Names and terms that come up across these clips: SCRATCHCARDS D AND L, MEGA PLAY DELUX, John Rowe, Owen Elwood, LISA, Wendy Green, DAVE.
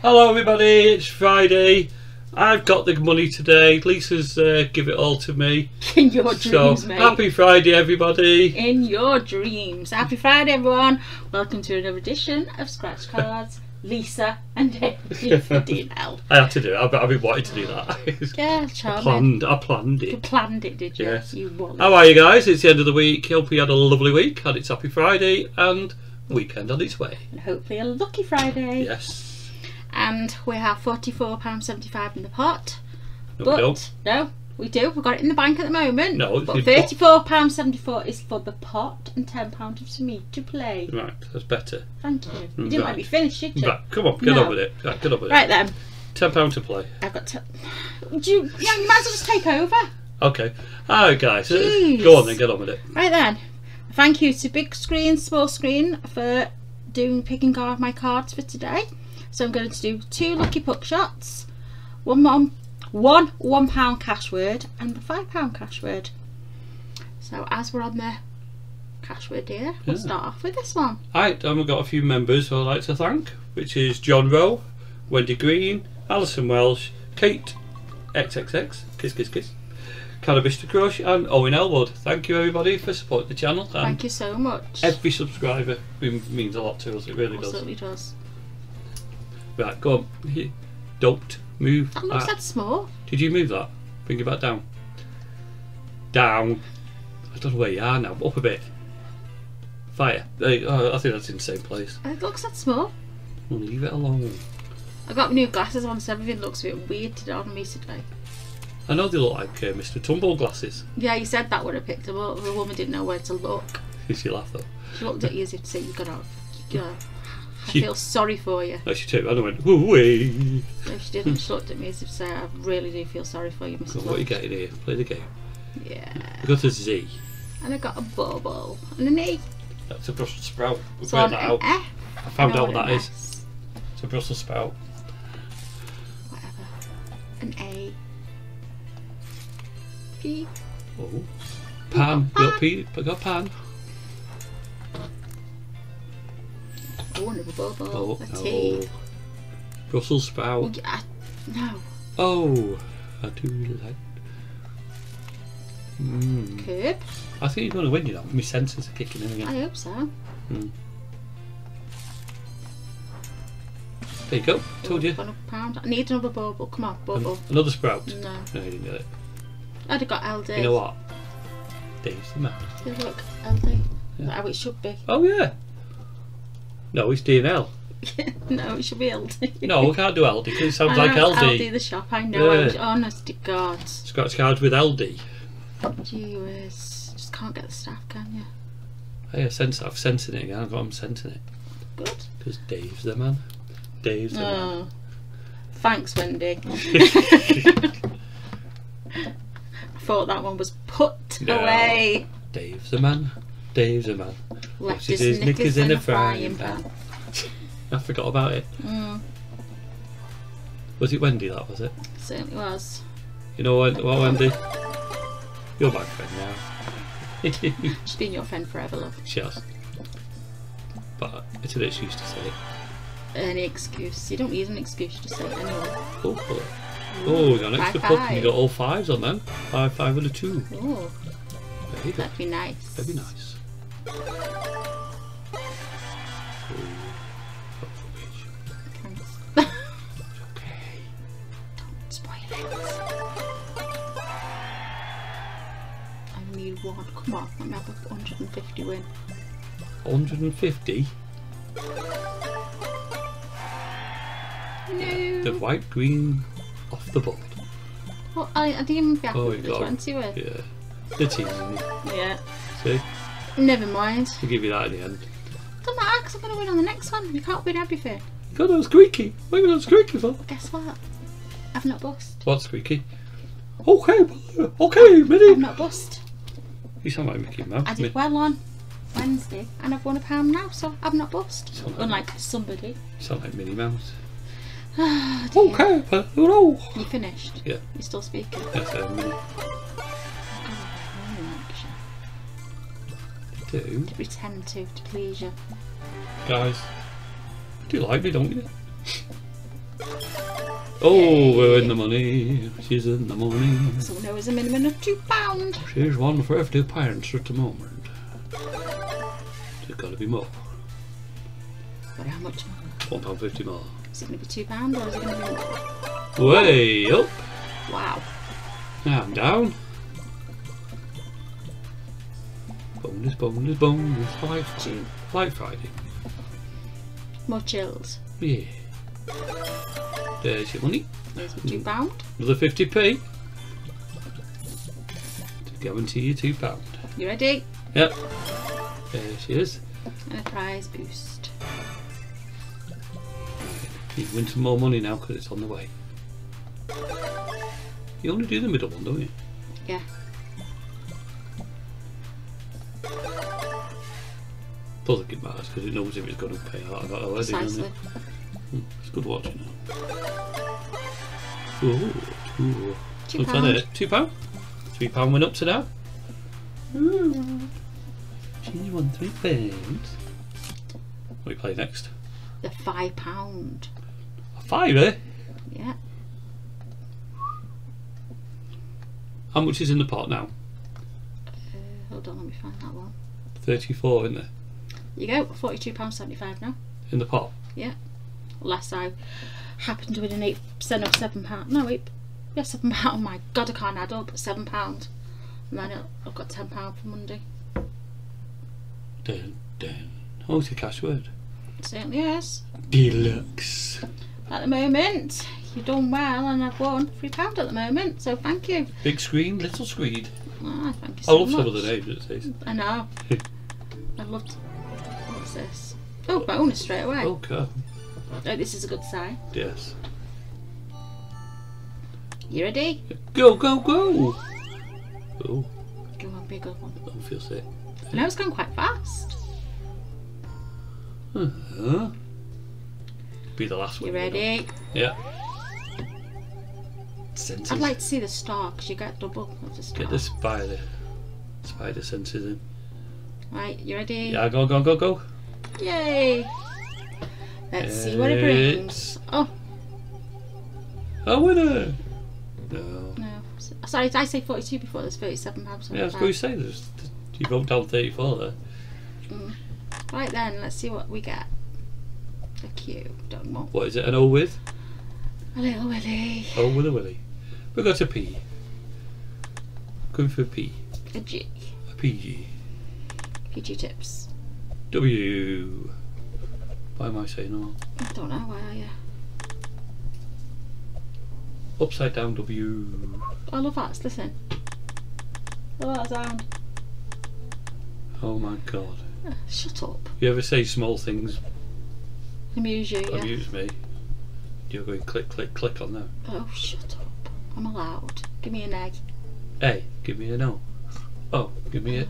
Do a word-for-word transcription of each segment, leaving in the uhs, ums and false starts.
Hello everybody, it's Friday. I've got the money today. Lisa's uh, give it all to me. In your dreams, so, mate. Happy Friday everybody. In your dreams. Happy Friday everyone. Welcome to another edition of Scratch Cards, Lisa and Dave for D and L. I had to do it. I've, I've been wanting to do that. Yeah, charming. I planned, I planned it. You planned it, did you? Yes. You won. How are you guys? It's the end of the week. Hope you had a lovely week and it's happy Friday and weekend on its way. And hopefully a lucky Friday. Yes. And we have forty-four pounds seventy-five in the pot. No, but we don't. No, we do. We've got it in the bank at the moment. No, it's but thirty-four pounds seventy-four is for the pot and ten pounds is for me to play. Right, that's better. Thank you. You right. Didn't want to be finished, did you? Right, come on, get no. on with it. Right, get on with it. Right then. ten pounds to play. I've got to. Do you, yeah, you might as well just take over. Okay. All right, guys. Jeez. Go on then, get on with it. Right then. Thank you to Big Screen, Small Screen for doing picking out my cards for today. So I'm going to do two lucky puck shots, one one, one one pound cash word and the five pound cash word. So as we're on the cash word here, we'll yeah. start off with this one. Right, and we've got a few members who I'd like to thank, which is John Rowe, Wendy Green, Alison Welsh, Kate XXX, kiss kiss kiss, Cannabis to Crush and Owen Elwood. Thank you everybody for supporting the channel. And thank you so much. Every subscriber means a lot to us, it really does. Absolutely does. Right, go on. Don't move. That looks that small. Did you move that? Bring it back down. Down. I don't know where you are now. Up a bit. Fire. Oh, I think that's in the same place. It looks that small. Well, leave it alone. I got new glasses on, so everything looks a bit weird on me today. I know they look like uh, Mister Tumble glasses. Yeah, you said that when I picked them up. The woman didn't know where to look. She laughed though. She looked at you as if to say you got out. You got out. I she, feel sorry for you. No, she took it and I went, woo-wee. No, she didn't. She looked at me as if to say, I really do feel sorry for you, Mister What are you getting here? Play the game. Yeah. I got a Z. And I got a bubble. And an E. That's a Brussels sprout. We've so found that out. F. I found no, out what that S. is. It's a Brussels sprout. Whatever. An A. P. Oh. Pan. Got pan. P. I got pan. Oh, a tea. Oh. Brussels sprout. Well, yeah, no. Oh, I do like. Mm. Curb. I think you're going to win, you know. My senses are kicking in again. I hope so. Mm. There you go. Told you. one pound. I need another bubble. Come on, bubble. An another sprout. No. No, you didn't get it. I'd have got L D. You know what? Dave's the man. Look, L D. Yeah. How it should be. Oh yeah. No, it's D and L. No, it should be L D. No, we can't do L D because it sounds I like L D. L D the shop, I know. Yeah. I was, honest to God. Scratch cards with L D. Gee whiz. Just can't get the staff, can you? Hey, I sense, I've sensing it again. I've got him sensing it. Good. Because Dave's the man. Dave's the oh. man. Thanks, Wendy. I thought that one was put no. away. Dave's the man. Dave's a man. Left his knickers, knickers in a frying pan. pan. I forgot about it. Mm. Was it Wendy that was it? It certainly was. You know what, what Wendy? You're my friend now. She's been your friend forever, love. She has. But it's an excuse to say it. Any excuse. You don't use an excuse to say it anyway. Oh, oh we got an extra puck and you got all fives on them. Five, five and a two. Oh. That'd be nice. That'd be nice. Thanks. It's okay. Don't spoil it. I need one. Come on, let me have a one hundred and fifty win. one hundred and fifty? No. The white green off the board. Well, I, I didn't even be happy oh, with the twenty win. Yeah. The team. Yeah. See? Never mind. We'll give you that at the end. Don't matter, because I'm going to win on the next one. You can't win everything. God, that was squeaky. What have you done squeaky for? Guess what? I've not bust. What squeaky? Okay, okay, Minnie. I've not bust. You sound like Mickey Mouse. I did well on Wednesday, and I've won a pound now, so I've not bust. Like Unlike me. somebody. You sound like Minnie Mouse. Oh, okay, hello. You finished? Yeah. You're still speaking? Yes, I am, Minnie. Do. To pretend to, to please you. Guys, you do like me, don't you? Oh, we're in the money. She's in the money. So there was a minimum of two pounds. She's one for every pound at the moment. There's got to be more. But how much more? One pound fifty more. Is it going to be two pounds or is it going to be more? Way up. Wow. Now I'm down. Bonus, bonus, bonus. Fly Friday. Fly Friday. More chills. Yeah. There's your money. There's two pound. Another fifty p. To guarantee you two pound. You ready? Yep. There she is. And a prize boost. You win some more money now because it's on the way. You only do the middle one, don't you? Yeah. Doesn't get matters because it knows if it's going to pay out of that already, doesn't it? It's good watching now. Ooh, ooh. Two What's pound. That it? Two pound? Three pound went up to now. Ooh. She's won three pounds. What do we play next? The five pound. A five, eh? Yeah. How much is in the pot now? Uh, hold on, let me find that one. thirty-four, isn't there? You go, forty-two pounds seventy-five now. In the pot? Yeah. Unless I happen to win an eight percent of seven pounds. No, wait. Yeah, seven pounds. Oh my god, I can't add up. seven pounds. And then I've got ten pounds for Monday. Dun, dun. Oh, it's a cash word. It certainly is. Deluxe. At the moment, you've done well and I've won three pounds at the moment, so thank you. Big screen, little screed. Ah, thank you so much. I love some of the names it says. I know. I loved. What's this? Oh, bonus straight away. Okay. Oh, this is a good sign. Yes. You ready? Go, go, go! Oh. Go on, be a good one. I don't feel sick. I know it's going quite fast. Uh-huh. Be the last one. You ready? Yeah. Senses. I'd like to see the star because you get double of the star. Get the spider. Spider senses in. Right, you ready? Yeah, go, go, go, go. Yay! Let's it's... see what it brings. Oh. A winner! No. No. Sorry, did I say forty-two before? There's thirty-seven pounds. Yeah, I was going to say there's. You bumped down thirty-four there. Mm. Right then, let's see what we get. A Q, don't want. What is it? An O with? A little willy. O with a willy. We got a P. Going for a P. A G. A P G. P G tips. W. Why am I saying all? I don't know. Why are you? Upside down W. I love that. Listen. I love that sound. Oh my god. Uh, shut up. You ever say small things amuse you? Amuse yeah. me. You're going click, click, click on that. Oh, shut up. I'm allowed. Give me an egg. A. Give me an O. Oh, give me a.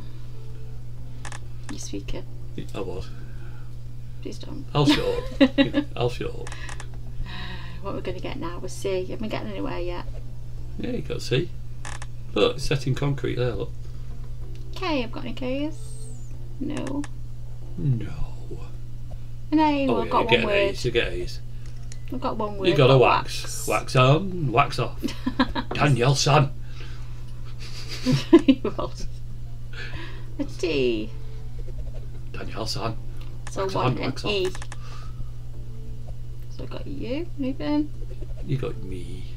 You speak it. I was. Please don't. I'll shut up. I'll shut up. What we're going to get now is C. Haven't we gotten anywhere yet? Yeah, you got C. Look, it's set in concrete there, look. K. I've got any K's. No. No. An A. Well, oh, yeah, I've got one word. A's, you get A's. I've got one word. You've got a wax. wax. Wax on, wax off. Daniel, son. He was. A T. Daniel, son. So wax one on, wax an off. E. So I've got you, maybe. You got me.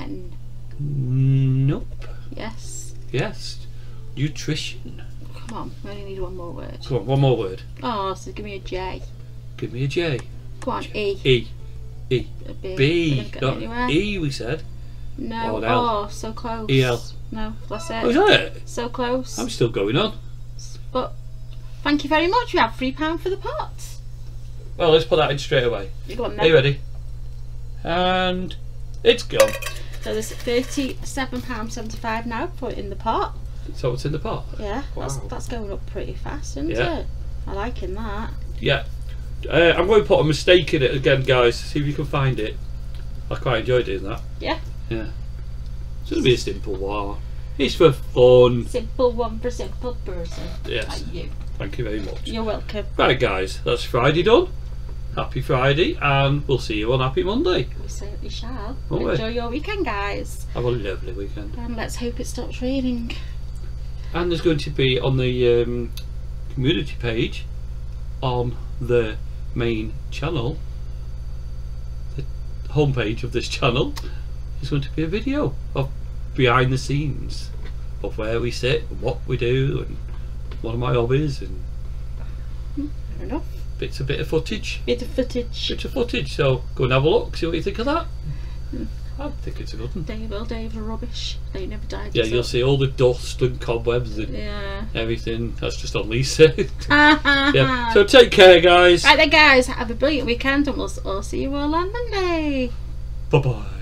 N. Nope. Yes. Yes. Nutrition. Come on, we only need one more word. Come on, one more word. Oh, so give me a J. Give me a J. Come on, J. E. E. E. A B. B. We Not E, we said. No. Oh, so close. E L. No, that's it. Oh, is that it? So close. I'm still going on. But thank you very much. We have three pound for the pot. Well, let's put that in straight away. Go on, then. Are you ready? And it's gone. So there's thirty-seven pound seventy-five now. Put in the pot. So it's in the pot? Yeah, wow. that's, that's going up pretty fast, isn't yeah. it? I like in that. Yeah. Uh, I'm going to put a mistake in it again, guys, see if you can find it. I quite enjoy doing that. Yeah? Yeah. It's going to be a simple one. It's for fun. Simple one for simple person. Yes. Like you. Thank you very much. You're welcome. Right, guys, that's Friday done. happy Friday, and we'll see you on Happy Monday. We certainly shall. Won't Enjoy we? your weekend, guys. Have a lovely weekend. And let's hope it stops raining. And there's going to be on the um, community page on the main channel, the homepage of this channel, is going to be a video of behind the scenes of where we sit and what we do and one of my hobbies and fair enough. Bits a bit of footage. Bit of footage. Bit of footage. So go and have a look, see what you think of that. Mm. I think it's a good one. Dave, old Dave are rubbish. They never died. Yeah, you'll see all the dust and cobwebs and yeah. everything. That's just on Lisa. Yeah. So take care, guys. Right then, guys. Have a brilliant weekend and we'll all see you all on Monday. Bye bye.